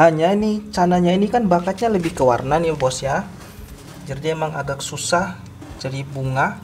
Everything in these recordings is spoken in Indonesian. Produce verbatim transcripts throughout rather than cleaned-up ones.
Hanya ini Channanya ini kan bakatnya lebih ke warna nih bos ya, jadi emang agak susah jadi bunga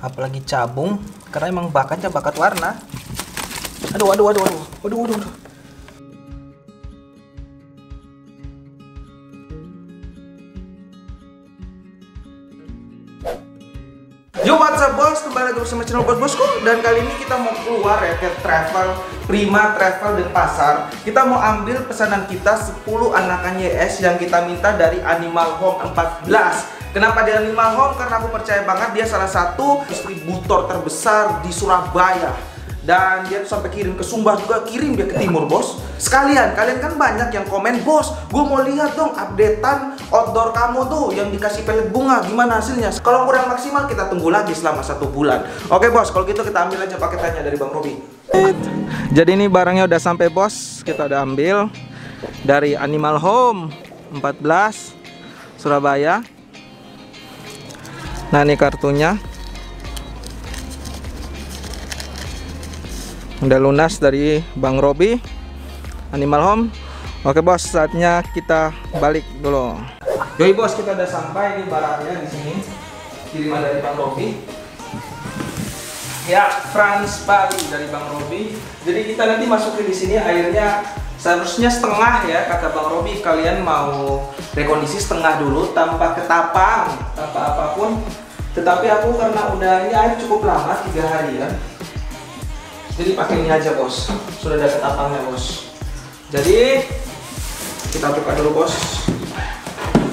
apalagi cabung karena emang bakatnya bakat warna. Aduh aduh aduh aduh aduh aduh, aduh. Yo, what's up bos, kembali lagi bersama channel bos bosku, dan kali ini kita mau keluar ya ke travel Prima Travel dan Pasar. Kita mau ambil pesanan kita sepuluh anakan Y S yang kita minta dari Animal Home empat belas. Kenapa dari Animal Home? Karena aku percaya banget dia salah satu distributor terbesar di Surabaya, dan dia tuh sampai kirim ke Sumba juga, kirim dia ke timur bos. Sekalian, kalian kan banyak yang komen, bos gue mau lihat dong updatean outdoor kamu tuh yang dikasih pelet bunga gimana hasilnya. Kalau kurang maksimal kita tunggu lagi selama satu bulan. Oke bos, kalau gitu kita ambil aja paketannya dari Bang Robi. Jadi ini barangnya udah sampai bos, kita udah ambil dari Animal Home empat belas Surabaya. Nah ini kartunya udah lunas dari Bang Robi, Animal Home. Oke bos, saatnya kita balik dulu. Yoi bos, kita udah sampai di barangnya di sini, kiriman dari Bang Robi. Ya, Frans Bali dari Bang Robi. Jadi kita nanti masukin di sini airnya seharusnya setengah ya, kata Bang Robi. Kalian mau rekondisi setengah dulu tanpa ketapang, tanpa apapun. Tetapi aku karena udah ini air cukup lama tiga hari ya. Jadi pakai ini aja bos, sudah ada ketapangnya bos. Jadi kita buka dulu bos.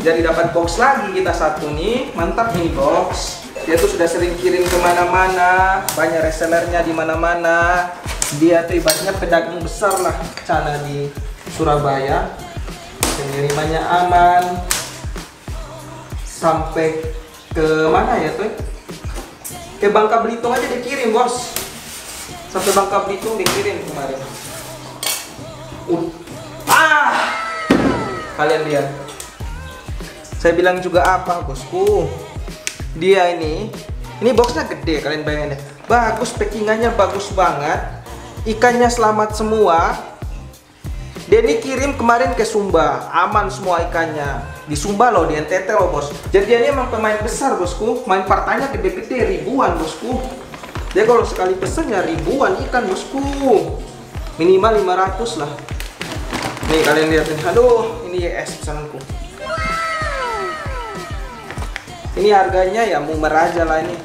Jadi dapat box lagi kita satu nih, mantap nih box. Dia tuh sudah sering kirim kemana-mana, banyak resellernya di mana-mana. Dia tuh ibaratnya pedagang besar lah, Channa di Surabaya. Pengirimannya aman, sampai ke mana ya tuh? Ke Bangka Belitung aja dikirim bos. Sampai Bangka Belitung dikirim kemarin. Uh. Ah! Kalian lihat. Saya bilang juga apa, bosku? Dia ini, ini boxnya gede, kalian bayangin deh. Bagus, packingannya bagus banget. Ikannya selamat semua. Dia ini kirim kemarin ke Sumba, aman semua ikannya. Di Sumba loh, di N T T loh, bos. Jadi dia ini emang pemain besar, bosku. Main partainya gede-gede, ribuan, bosku. Dia kalau sekali pesen ya ribuan ikan bosku, minimal lima ratus lah. Nih kalian lihat ini, aduh ini Y S pesananku. Ini harganya ya murah aja lah ini.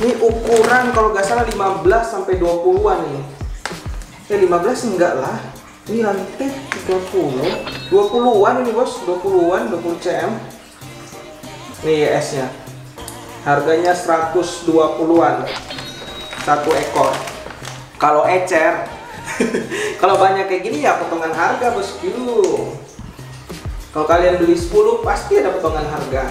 Ini ukuran kalau nggak salah lima belas sampai dua puluhan ini. Ya lima belas enggak lah, ini lantai tiga puluh, dua puluhan ini bos, dua puluhan, dua puluh cm. Ini Y S-nya, harganya seratus dua puluhan. Satu ekor. Kalau ecer, kalau banyak kayak gini ya potongan harga bosku. Kalau kalian beli sepuluh pasti ada potongan harga.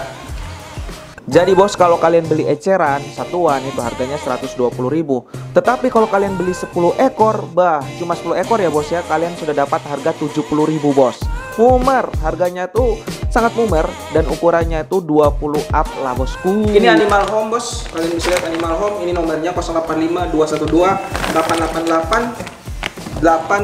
Jadi bos, kalau kalian beli eceran satuan itu harganya seratus dua puluh ribu. Tetapi kalau kalian beli sepuluh ekor, bah cuma sepuluh ekor ya bos ya, kalian sudah dapat harga tujuh puluh ribu bos. Mumer, harganya tuh sangat mumer dan ukurannya itu dua puluh up lah bosku. Ini Animal Home bos, kalian bisa lihat Animal Home, ini nomornya nol delapan lima dua satu dua delapan delapan delapan delapan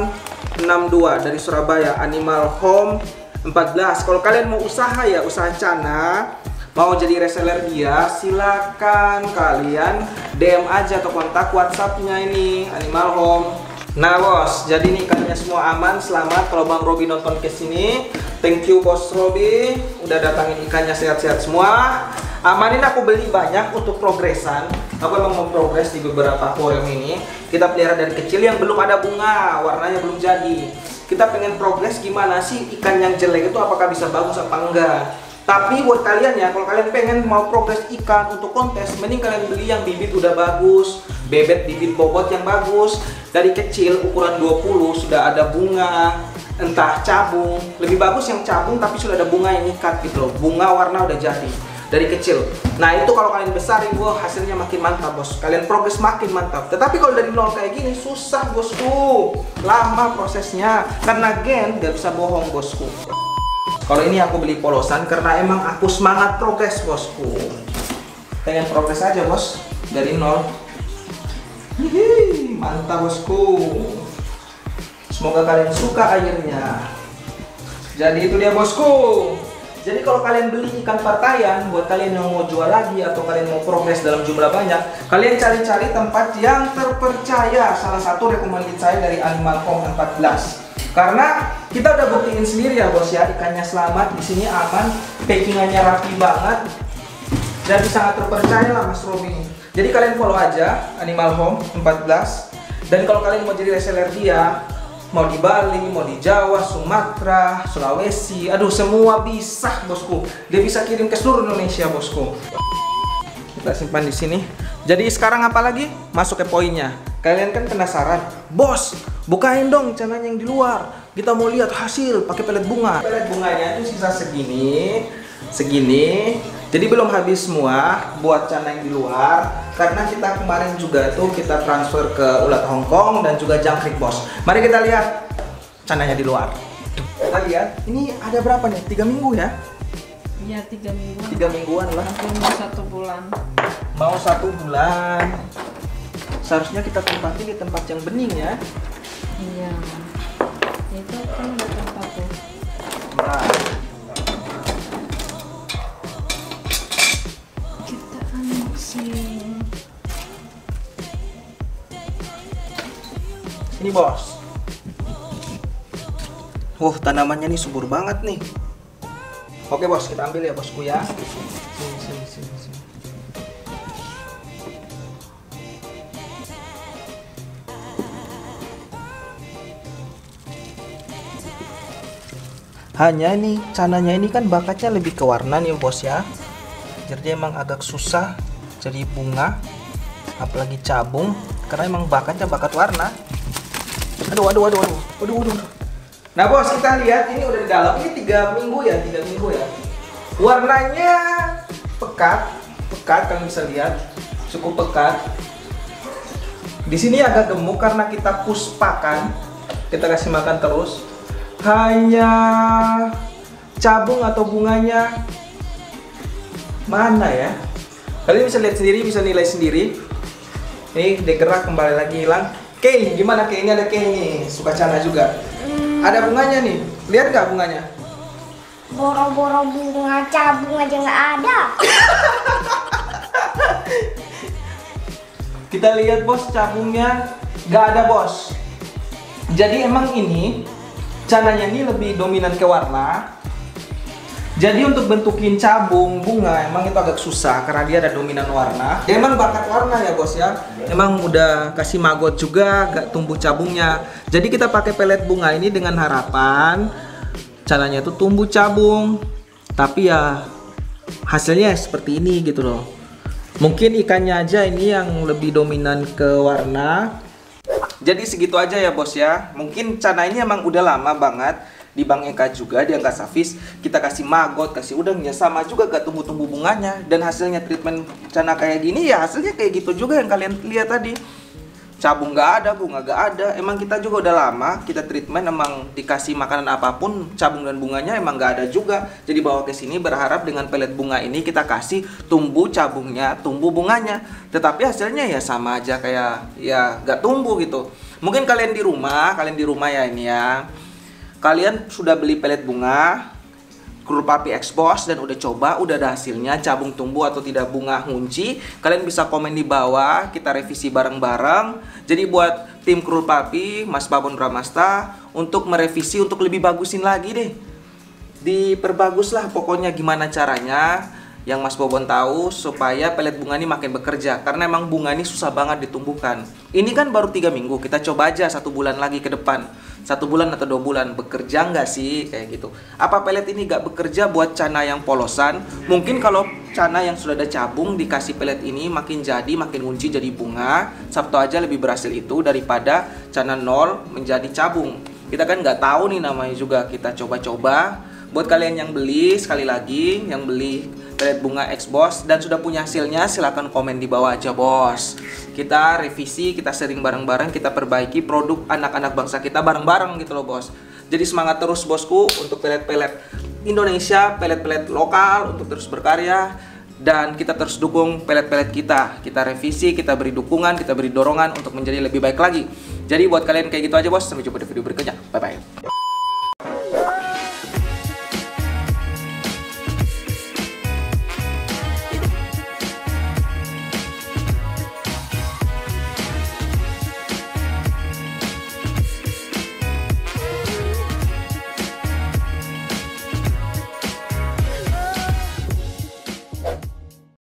enam dua dari Surabaya, Animal Home empat belas. Kalau kalian mau usaha ya, usaha Channa, mau jadi reseller dia, silakan kalian D M aja atau kontak WhatsApp-nya ini Animal Home. Nah bos, jadi nih ikannya semua aman, selamat. Kalau Bang Robi nonton ke sini, thank you bos Robi, udah datangin ikannya sehat-sehat semua. Amanin aku beli banyak untuk progresan. Aku emang mau progres di beberapa akuarium ini. Kita pelihara dari kecil yang belum ada bunga, warnanya belum jadi. Kita pengen progres gimana sih ikan yang jelek itu apakah bisa bagus apa enggak. Tapi buat kalian ya, kalau kalian pengen mau progres ikan untuk kontes, mending kalian beli yang bibit udah bagus, bebet bibit bobot yang bagus, dari kecil ukuran dua puluh sudah ada bunga, entah cabung, lebih bagus yang cabung tapi sudah ada bunga yang ikat gitu loh, bunga warna udah jadi, dari kecil. Nah itu kalau kalian besarin, gua hasilnya makin mantap bos, kalian progres makin mantap. Tetapi kalau dari nol kayak gini, susah bosku, lama prosesnya, karena gen gak bisa bohong bosku. Kalau ini aku beli polosan karena emang aku semangat progres bosku. Pengen progres aja bos, dari nol. Hihi, mantap bosku. Semoga kalian suka airnya. Jadi itu dia bosku. Jadi kalau kalian beli ikan parkayan, buat kalian yang mau jual lagi atau kalian mau progres dalam jumlah banyak, kalian cari-cari tempat yang terpercaya. Salah satu rekomendasi saya dari Animal Home empat belas. Karena kita udah buktiin sendiri ya bos ya, ikannya selamat, di sini aman, packingannya rapi banget, jadi sangat terpercaya lah Mas Robi. Jadi kalian follow aja Animal Home empat belas, dan kalau kalian mau jadi reseller dia, mau di Bali, mau di Jawa, Sumatera, Sulawesi, aduh semua bisa bosku. Dia bisa kirim ke seluruh Indonesia bosku. Kita simpan di sini. Jadi sekarang apa lagi? Masuk ke poinnya. Kalian kan penasaran, bos, bukain dong channelnya yang di luar. Kita mau lihat hasil pakai pelet bunga. Pelet bunganya itu sisa segini, segini. Jadi belum habis semua buat channel yang di luar. Karena kita kemarin juga tuh kita transfer ke ulat Hongkong dan juga jangkrik bos. Mari kita lihat cananya di luar. Kita lihat, ini ada berapa nih? Tiga minggu ya? Iya tiga mingguan. Tiga mingguan lah. Mau satu bulan. Mau satu bulan. Seharusnya kita tempati di tempat yang bening ya. Iya. Itu kan ada tempat tuh. Nah. Ini bos. Wah, tanamannya nih subur banget nih. Oke bos, kita ambil ya bosku ya. Sini, sini, sini, sini. Hanya ini, cananya ini kan bakatnya lebih ke warna nih bos ya. Jadi emang agak susah jadi bunga, apalagi cabung, karena emang bakatnya bakat warna. Aduh, aduh, aduh, aduh, aduh, aduh. Nah bos, kita lihat ini udah di dalam. Ini tiga minggu ya, tiga minggu ya. Warnanya pekat, pekat kalian bisa lihat, cukup pekat. Di sini agak gemuk karena kita push pakan, kita kasih makan terus. Hanya cabung atau bunganya mana ya? Kalian bisa lihat sendiri, bisa nilai sendiri. Ini digerak kembali lagi hilang. Kei, gimana Kei? Ini ada Kei nih, suka Channa juga. Hmm. Ada bunganya nih, lihat gak bunganya? Boro-boro bunga cabung aja nggak ada. Kita lihat bos, cabungnya nggak ada bos. Jadi emang ini, Channanya ini lebih dominan ke warna. Jadi untuk bentukin cabung, bunga, emang itu agak susah karena dia ada dominan warna. Dia emang bakat warna ya bos ya. Emang udah kasih maggot juga, gak tumbuh cabungnya. Jadi kita pakai pelet bunga ini dengan harapan caranya itu tumbuh cabung. Tapi ya hasilnya seperti ini gitu loh. Mungkin ikannya aja ini yang lebih dominan ke warna. Jadi segitu aja ya bos ya. Mungkin Channa ini emang udah lama banget di Bang Eka juga, di Angka Savis, kita kasih maggot, kasih udangnya, sama juga gak tumbuh-tumbuh bunganya. Dan hasilnya treatment Channa kayak gini, ya hasilnya kayak gitu juga yang kalian lihat tadi. Cabung gak ada, bunga gak ada. Emang kita juga udah lama, kita treatment emang dikasih makanan apapun, cabung dan bunganya emang gak ada juga. Jadi bawa ke sini berharap dengan pelet bunga ini kita kasih tumbuh cabungnya, tumbuh bunganya. Tetapi hasilnya ya sama aja kayak, ya gak tumbuh gitu. Mungkin kalian di rumah, kalian di rumah ya ini ya, kalian sudah beli pelet bunga Cruel Puppy Expose dan udah coba, udah ada hasilnya cabung tumbuh atau tidak, bunga ngunci. Kalian bisa komen di bawah, kita revisi bareng-bareng. Jadi buat tim Cruel Puppy, Mas Babon Bramasta, untuk merevisi, untuk lebih bagusin lagi deh. Diperbaguslah pokoknya gimana caranya yang Mas Babon tahu supaya pelet bunga ini makin bekerja. Karena emang bunga ini susah banget ditumbuhkan. Ini kan baru tiga minggu, kita coba aja satu bulan lagi ke depan. Satu bulan atau dua bulan bekerja nggak sih kayak gitu? Apa pelet ini nggak bekerja buat Channa yang polosan? Mungkin kalau Channa yang sudah ada cabung dikasih pelet ini makin jadi, makin kunci jadi bunga. Sabtu aja lebih berhasil itu daripada Channa nol menjadi cabung. Kita kan nggak tahu nih, namanya juga kita coba-coba. Buat kalian yang beli, sekali lagi yang beli pelet bunga Expose dan sudah punya hasilnya, silahkan komen di bawah aja bos. Kita revisi, kita sharing bareng-bareng, kita perbaiki produk anak-anak bangsa kita bareng-bareng gitu loh bos. Jadi semangat terus bosku untuk pelet-pelet Indonesia, pelet-pelet lokal untuk terus berkarya. Dan kita terus dukung pelet-pelet kita. Kita revisi, kita beri dukungan, kita beri dorongan untuk menjadi lebih baik lagi. Jadi buat kalian kayak gitu aja bos. Sampai jumpa di video berikutnya. Bye-bye.